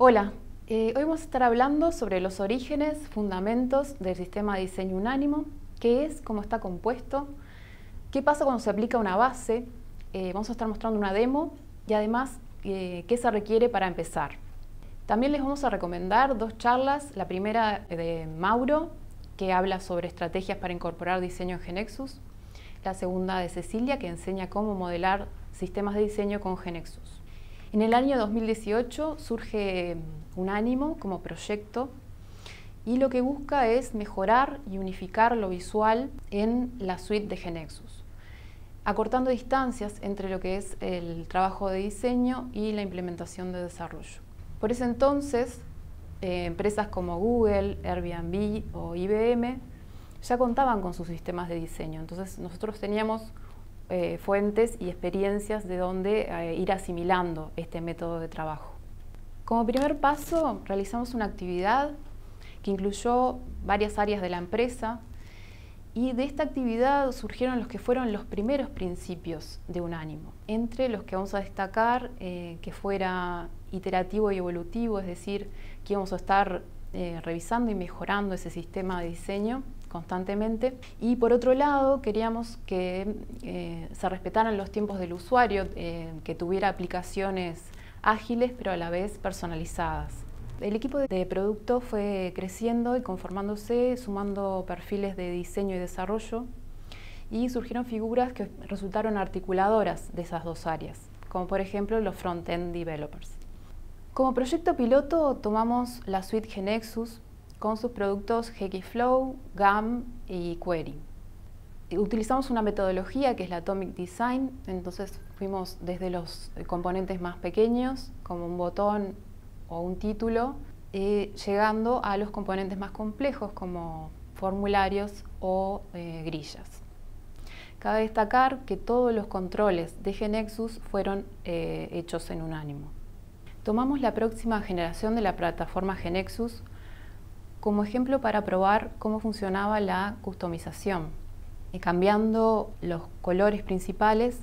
Hola, hoy vamos a estar hablando sobre los orígenes, fundamentos del sistema de diseño Unanimo, qué es, cómo está compuesto, qué pasa cuando se aplica una base, vamos a estar mostrando una demo y además qué se requiere para empezar. También les vamos a recomendar dos charlas, la primera de Mauro, que habla sobre estrategias para incorporar diseño en GeneXus, la segunda de Cecilia, que enseña cómo modelar sistemas de diseño con GeneXus. En el año 2018 surge Unanimo como proyecto y lo que busca es mejorar y unificar lo visual en la suite de GeneXus, acortando distancias entre lo que es el trabajo de diseño y la implementación de desarrollo. Por ese entonces, empresas como Google, Airbnb o IBM ya contaban con sus sistemas de diseño, entonces nosotros teníamos fuentes y experiencias de donde ir asimilando este método de trabajo. Como primer paso, realizamos una actividad que incluyó varias áreas de la empresa y de esta actividad surgieron los que fueron los primeros principios de Unanimo, entre los que vamos a destacar que fuera iterativo y evolutivo, es decir, que vamos a estar revisando y mejorando ese sistema de diseño constantemente, y por otro lado queríamos que se respetaran los tiempos del usuario, que tuviera aplicaciones ágiles pero a la vez personalizadas. El equipo de producto fue creciendo y conformándose, sumando perfiles de diseño y desarrollo, y surgieron figuras que resultaron articuladoras de esas dos áreas, como por ejemplo los front-end developers. Como proyecto piloto tomamos la suite GeneXus con sus productos GX Flow, GAM y Query. Utilizamos una metodología que es la Atomic Design, entonces fuimos desde los componentes más pequeños, como un botón o un título, llegando a los componentes más complejos como formularios o grillas. Cabe destacar que todos los controles de GeneXus fueron hechos en Unanimo. Tomamos la próxima generación de la plataforma GeneXus como ejemplo para probar cómo funcionaba la customización. Cambiando los colores principales,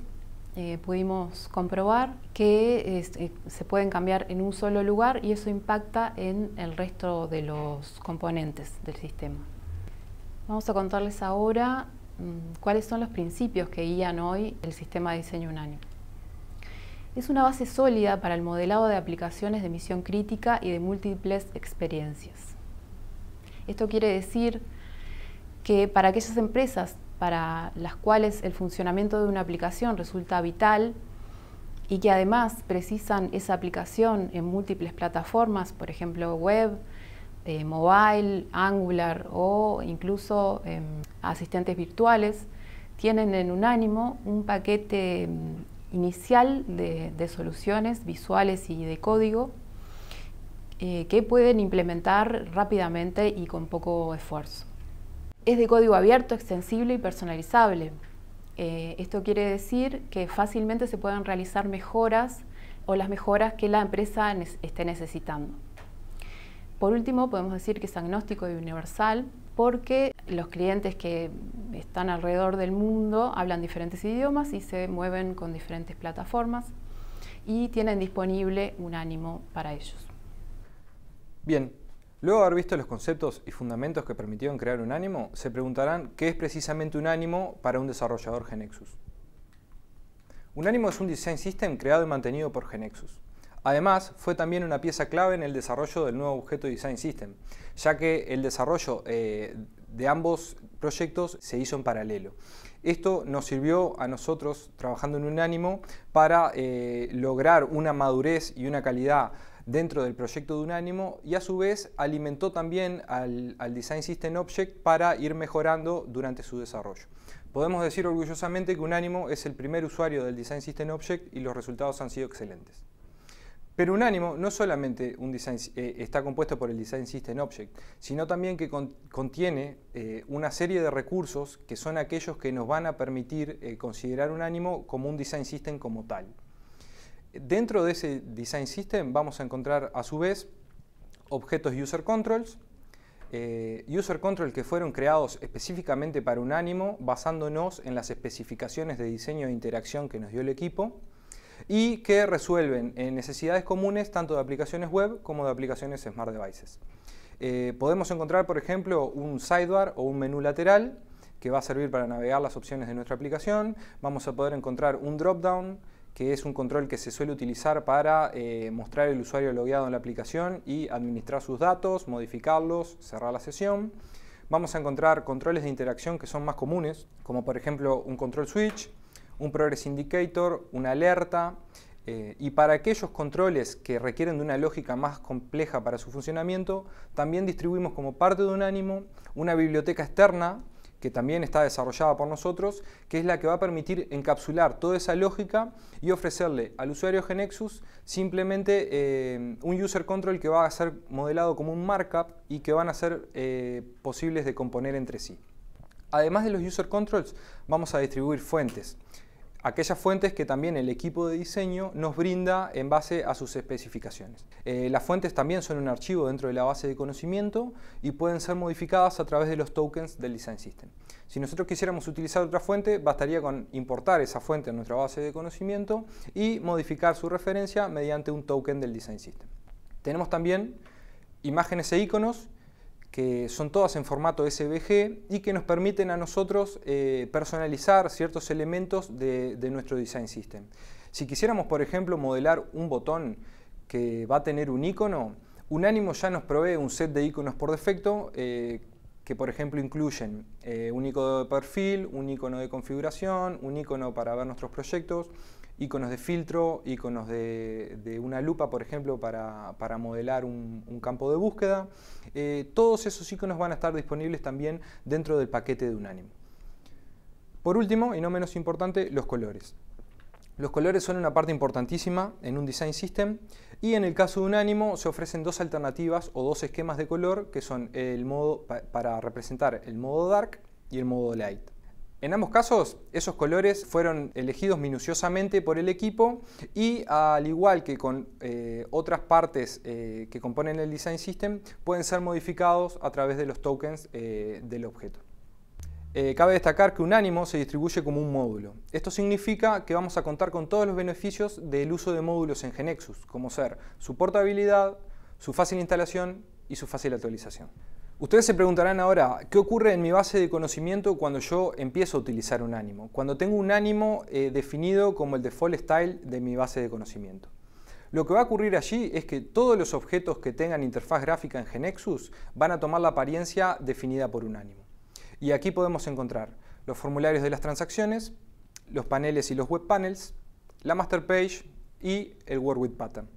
pudimos comprobar que se pueden cambiar en un solo lugar y eso impacta en el resto de los componentes del sistema. Vamos a contarles ahora cuáles son los principios que guían hoy el sistema de diseño Unanimo. Es una base sólida para el modelado de aplicaciones de misión crítica y de múltiples experiencias. Esto quiere decir que para aquellas empresas para las cuales el funcionamiento de una aplicación resulta vital y que además precisan esa aplicación en múltiples plataformas, por ejemplo web, mobile, Angular o incluso asistentes virtuales, tienen en Unanimo un paquete inicial de soluciones visuales y de código que pueden implementar rápidamente y con poco esfuerzo. Es de código abierto, extensible y personalizable. Esto quiere decir que fácilmente se pueden realizar mejoras o las mejoras que la empresa esté necesitando. Por último, podemos decir que es agnóstico y universal porque los clientes que están alrededor del mundo hablan diferentes idiomas y se mueven con diferentes plataformas y tienen disponible Unanimo para ellos. Bien, luego de haber visto los conceptos y fundamentos que permitieron crear Unanimo, se preguntarán qué es precisamente Unanimo para un desarrollador GeneXus. Unanimo es un design system creado y mantenido por GeneXus. Además, fue también una pieza clave en el desarrollo del nuevo objeto design system, ya que el desarrollo de ambos proyectos se hizo en paralelo. Esto nos sirvió a nosotros, trabajando en Unanimo, para lograr una madurez y una calidad dentro del proyecto de Unanimo y a su vez alimentó también al Design System Object para ir mejorando durante su desarrollo. Podemos decir orgullosamente que Unanimo es el primer usuario del Design System Object y los resultados han sido excelentes. Pero Unanimo no solamente está compuesto por el Design System Object, sino también que contiene una serie de recursos que son aquellos que nos van a permitir considerar Unanimo como un Design System como tal. Dentro de ese Design System vamos a encontrar a su vez objetos User Controls, que fueron creados específicamente para Unanimo basándonos en las especificaciones de diseño e interacción que nos dio el equipo. y que resuelven necesidades comunes tanto de aplicaciones web como de aplicaciones Smart Devices. Podemos encontrar, por ejemplo, un sidebar o un menú lateral que va a servir para navegar las opciones de nuestra aplicación. Vamos a poder encontrar un dropdown, que es un control que se suele utilizar para mostrar el usuario logueado en la aplicación y administrar sus datos, modificarlos, cerrar la sesión. Vamos a encontrar controles de interacción que son más comunes, como por ejemplo un control switch, un progress indicator, una alerta. Y para aquellos controles que requieren de una lógica más compleja para su funcionamiento, también distribuimos como parte de Unanimo una biblioteca externa que también está desarrollada por nosotros, que es la que va a permitir encapsular toda esa lógica y ofrecerle al usuario GeneXus simplemente un user control que va a ser modelado como un markup y que van a ser posibles de componer entre sí. Además de los user controls, vamos a distribuir fuentes. Aquellas fuentes que también el equipo de diseño nos brinda en base a sus especificaciones. Las fuentes también son un archivo dentro de la base de conocimiento y pueden ser modificadas a través de los tokens del Design System. Si nosotros quisiéramos utilizar otra fuente, bastaría con importar esa fuente a nuestra base de conocimiento y modificar su referencia mediante un token del Design System. Tenemos también imágenes e iconos que son todas en formato SVG y que nos permiten a nosotros personalizar ciertos elementos de nuestro Design System. Si quisiéramos, por ejemplo, modelar un botón que va a tener un icono, Unanimo ya nos provee un set de iconos por defecto que, por ejemplo, incluyen un icono de perfil, un icono de configuración, un icono para ver nuestros proyectos, iconos de filtro, iconos de una lupa, por ejemplo, para modelar un campo de búsqueda. Todos esos iconos van a estar disponibles también dentro del paquete de Unanimo. Por último, y no menos importante, los colores. Los colores son una parte importantísima en un Design System y en el caso de Unanimo se ofrecen dos alternativas o dos esquemas de color que son el modo para representar el modo dark y el modo light. En ambos casos, esos colores fueron elegidos minuciosamente por el equipo y, al igual que con otras partes que componen el Design System, pueden ser modificados a través de los tokens del objeto. Cabe destacar que Unanimo se distribuye como un módulo. Esto significa que vamos a contar con todos los beneficios del uso de módulos en GeneXus, como ser su portabilidad, su fácil instalación y su fácil actualización. Ustedes se preguntarán ahora, ¿qué ocurre en mi base de conocimiento cuando yo empiezo a utilizar Unanimo? Cuando tengo Unanimo definido como el default style de mi base de conocimiento. Lo que va a ocurrir allí es que todos los objetos que tengan interfaz gráfica en GeneXus van a tomar la apariencia definida por Unanimo. Y aquí podemos encontrar los formularios de las transacciones, los paneles y los web panels, la master page y el work with pattern.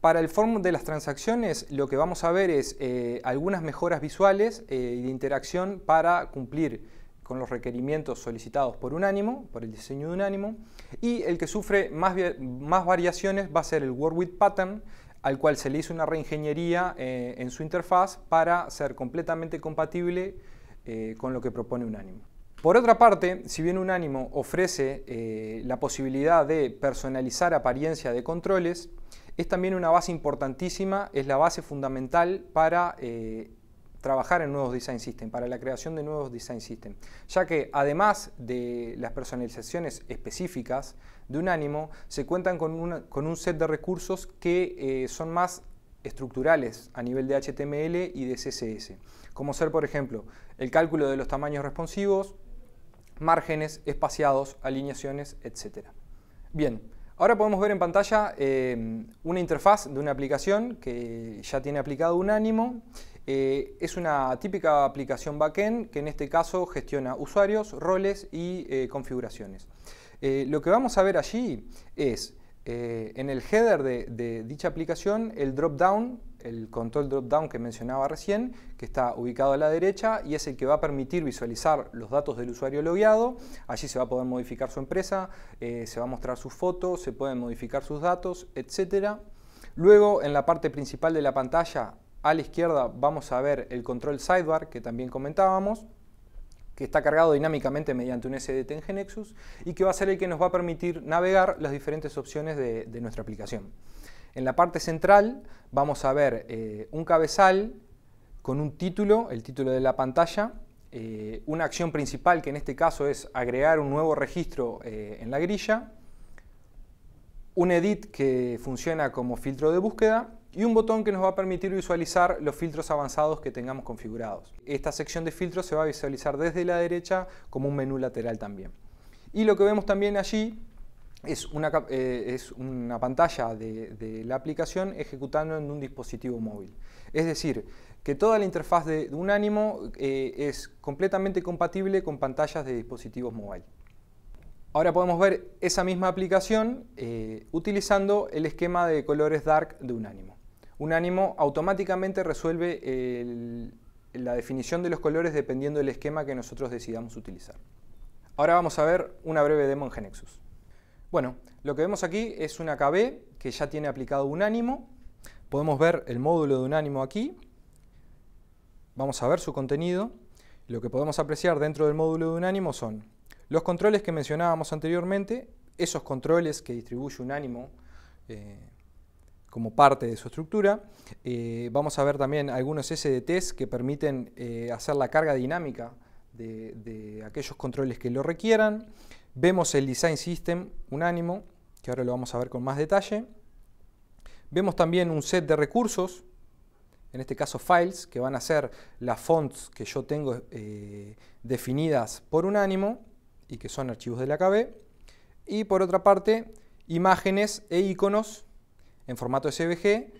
Para el form de las transacciones, lo que vamos a ver es algunas mejoras visuales y de interacción para cumplir con los requerimientos solicitados por Unanimo, por el diseño de Unanimo, y el que sufre más variaciones va a ser el Work With Pattern, al cual se le hizo una reingeniería en su interfaz para ser completamente compatible con lo que propone Unanimo. Por otra parte, si bien Unanimo ofrece la posibilidad de personalizar apariencia de controles, es también una base importantísima, es la base fundamental para trabajar en nuevos Design Systems, para la creación de nuevos Design Systems, ya que además de las personalizaciones específicas de Unanimo, se cuentan con un set de recursos que son más estructurales a nivel de HTML y de CSS, como ser, por ejemplo, el cálculo de los tamaños responsivos, márgenes, espaciados, alineaciones, etc. Bien. Ahora podemos ver en pantalla una interfaz de una aplicación que ya tiene aplicado Unanimo. Es una típica aplicación backend que en este caso gestiona usuarios, roles y configuraciones. Lo que vamos a ver allí es, en el header de dicha aplicación, el drop-down, el control drop-down que mencionaba recién, que está ubicado a la derecha y es el que va a permitir visualizar los datos del usuario logueado. Allí se va a poder modificar su empresa, se va a mostrar sus fotos, se pueden modificar sus datos, etc. Luego, en la parte principal de la pantalla, a la izquierda, vamos a ver el control sidebar, que también comentábamos, que está cargado dinámicamente mediante un SDT en GeneXus y que va a ser el que nos va a permitir navegar las diferentes opciones de nuestra aplicación. En la parte central vamos a ver un cabezal con un título, el título de la pantalla, una acción principal que en este caso es agregar un nuevo registro en la grilla, un edit que funciona como filtro de búsqueda y un botón que nos va a permitir visualizar los filtros avanzados que tengamos configurados. Esta sección de filtros se va a visualizar desde la derecha como un menú lateral también. Y lo que vemos también allí es una pantalla de la aplicación ejecutando en un dispositivo móvil. Es decir, que toda la interfaz de Unanimo es completamente compatible con pantallas de dispositivos móviles. Ahora podemos ver esa misma aplicación utilizando el esquema de colores dark de Unanimo. Unanimo automáticamente resuelve la definición de los colores dependiendo del esquema que nosotros decidamos utilizar. Ahora vamos a ver una breve demo en GeneXus. Bueno, lo que vemos aquí es una KB que ya tiene aplicado Unanimo. Podemos ver el módulo de Unanimo aquí. Vamos a ver su contenido. Lo que podemos apreciar dentro del módulo de Unanimo son los controles que mencionábamos anteriormente, esos controles que distribuye Unanimo como parte de su estructura. Vamos a ver también algunos SDTs que permiten hacer la carga dinámica de aquellos controles que lo requieran. Vemos el Design System Unanimo, que ahora lo vamos a ver con más detalle. Vemos también un set de recursos, en este caso files, que van a ser las fonts que yo tengo definidas por Unanimo y que son archivos de la KB. Y por otra parte, imágenes e iconos en formato SVG,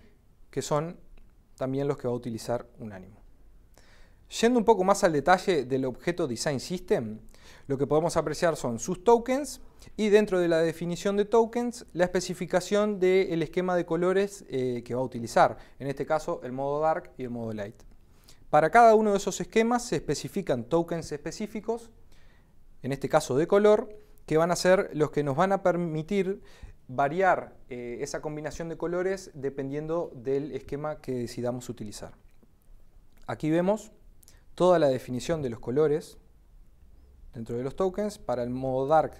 que son también los que va a utilizar Unanimo. Yendo un poco más al detalle del objeto Design System, lo que podemos apreciar son sus tokens y dentro de la definición de tokens, la especificación del esquema de colores que va a utilizar, en este caso el modo dark y el modo light. Para cada uno de esos esquemas se especifican tokens específicos, en este caso de color, que van a ser los que nos van a permitir variar esa combinación de colores dependiendo del esquema que decidamos utilizar. Aquí vemos toda la definición de los colores dentro de los tokens. Para el modo dark,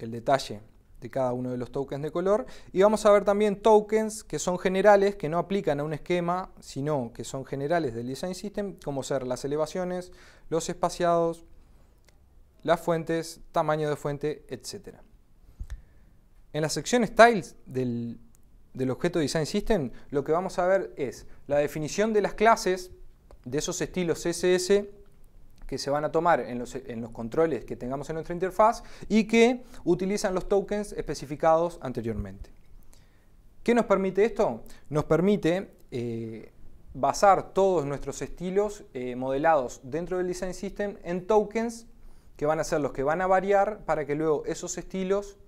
el detalle de cada uno de los tokens de color. Y vamos a ver también tokens que son generales, que no aplican a un esquema, sino que son generales del Design System, como ser las elevaciones, los espaciados, las fuentes, tamaño de fuente, etc. En la sección Styles del objeto Design System, lo que vamos a ver es la definición de las clases, de esos estilos CSS que se van a tomar en los controles que tengamos en nuestra interfaz y que utilizan los tokens especificados anteriormente. ¿Qué nos permite esto? Nos permite basar todos nuestros estilos modelados dentro del Design System en tokens que van a ser los que van a variar para que luego esos estilos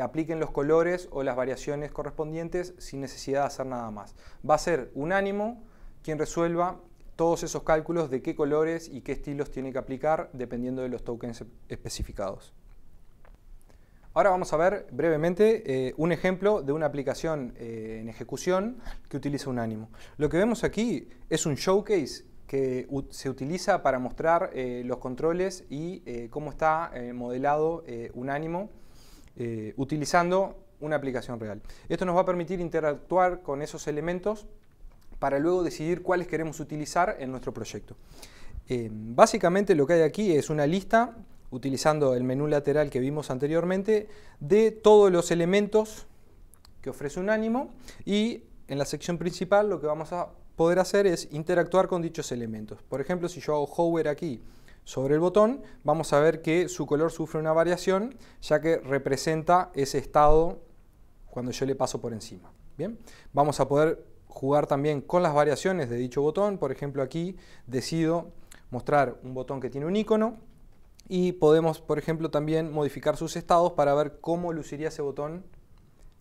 apliquen los colores o las variaciones correspondientes sin necesidad de hacer nada más. Va a ser Unanimo quien resuelva todos esos cálculos de qué colores y qué estilos tiene que aplicar dependiendo de los tokens especificados. Ahora vamos a ver brevemente un ejemplo de una aplicación en ejecución que utiliza Unanimo. Lo que vemos aquí es un showcase que se utiliza para mostrar los controles y cómo está modelado Unanimo utilizando una aplicación real. Esto nos va a permitir interactuar con esos elementos para luego decidir cuáles queremos utilizar en nuestro proyecto. Básicamente lo que hay aquí es una lista, utilizando el menú lateral que vimos anteriormente, de todos los elementos que ofrece Unanimo, y en la sección principal lo que vamos a poder hacer es interactuar con dichos elementos. Por ejemplo, si yo hago hover aquí sobre el botón, vamos a ver que su color sufre una variación, ya que representa ese estado cuando yo le paso por encima. Bien, vamos a poder jugar también con las variaciones de dicho botón. Por ejemplo, aquí decido mostrar un botón que tiene un icono y podemos, por ejemplo, también modificar sus estados para ver cómo luciría ese botón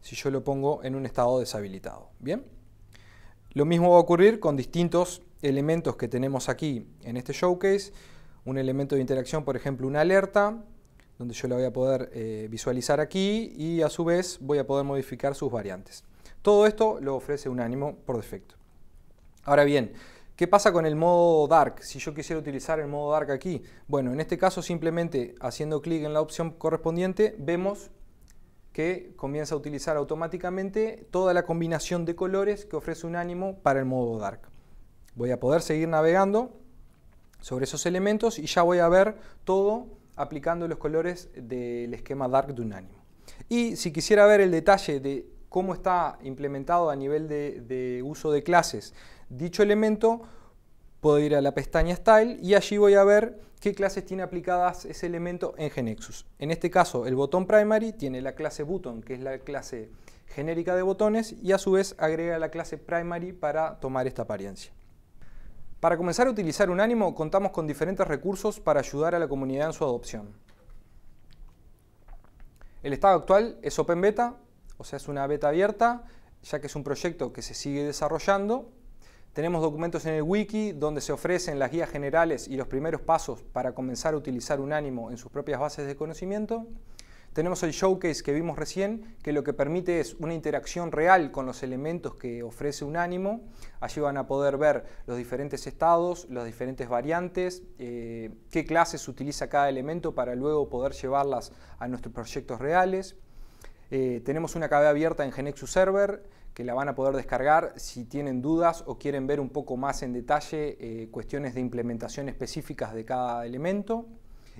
si yo lo pongo en un estado deshabilitado. Bien, lo mismo va a ocurrir con distintos elementos que tenemos aquí en este showcase. Un elemento de interacción, por ejemplo, una alerta, donde yo la voy a poder visualizar aquí y a su vez voy a poder modificar sus variantes. Todo esto lo ofrece Unanimo por defecto. Ahora bien, ¿qué pasa con el modo dark? Si yo quisiera utilizar el modo dark aquí, bueno, en este caso simplemente haciendo clic en la opción correspondiente vemos que comienza a utilizar automáticamente toda la combinación de colores que ofrece Unanimo para el modo dark. Voy a poder seguir navegando sobre esos elementos y ya voy a ver todo aplicando los colores del esquema dark de Unanimo. Y si quisiera ver el detalle de cómo está implementado a nivel de uso de clases dicho elemento, puedo ir a la pestaña Style y allí voy a ver qué clases tiene aplicadas ese elemento en GeneXus. En este caso, el botón Primary tiene la clase Button, que es la clase genérica de botones, y a su vez agrega la clase Primary para tomar esta apariencia. Para comenzar a utilizar Unanimo, contamos con diferentes recursos para ayudar a la comunidad en su adopción. El estado actual es Open Beta, o sea, es una beta abierta, ya que es un proyecto que se sigue desarrollando. Tenemos documentos en el wiki donde se ofrecen las guías generales y los primeros pasos para comenzar a utilizar Unanimo en sus propias bases de conocimiento. Tenemos el showcase que vimos recién, que lo que permite es una interacción real con los elementos que ofrece Unanimo. Allí van a poder ver los diferentes estados, las diferentes variantes, qué clases utiliza cada elemento para luego poder llevarlas a nuestros proyectos reales. Tenemos una KB abierta en GeneXus Server, que la van a poder descargar si tienen dudas o quieren ver un poco más en detalle cuestiones de implementación específicas de cada elemento.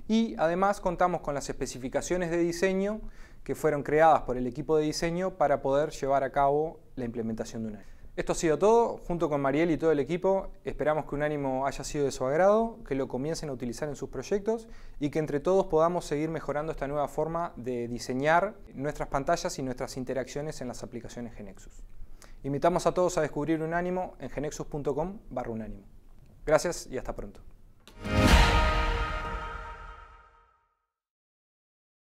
Y además contamos con las especificaciones de diseño que fueron creadas por el equipo de diseño para poder llevar a cabo la implementación de Unanimo. Esto ha sido todo, junto con Mariel y todo el equipo. Esperamos que Unanimo haya sido de su agrado, que lo comiencen a utilizar en sus proyectos y que entre todos podamos seguir mejorando esta nueva forma de diseñar nuestras pantallas y nuestras interacciones en las aplicaciones GeneXus. Invitamos a todos a descubrir Unanimo en genexus.com/unanimo. Gracias y hasta pronto.